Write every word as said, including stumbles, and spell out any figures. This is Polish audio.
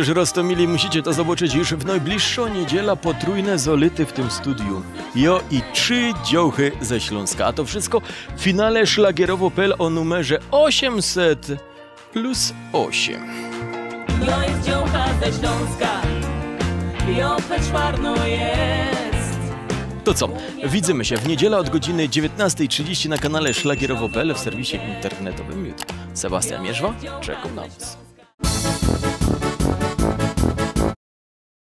też Rostomili, musicie to zobaczyć już w najbliższą niedzielę, potrójne zolity w tym studiu. Jo i trzy dziołchy ze Śląska. A to wszystko w finale szlagierowo kropka pe el o numerze osiemset plus osiem. Jo jest dziołcha ze Śląska, jo choć czwarno jest. To co? Widzimy się w niedzielę od godziny dziewiętnastej trzydzieści na kanale szlagierowo kropka pe el w serwisie internetowym YouTube. Sebastian Mierzwa, czekam na was.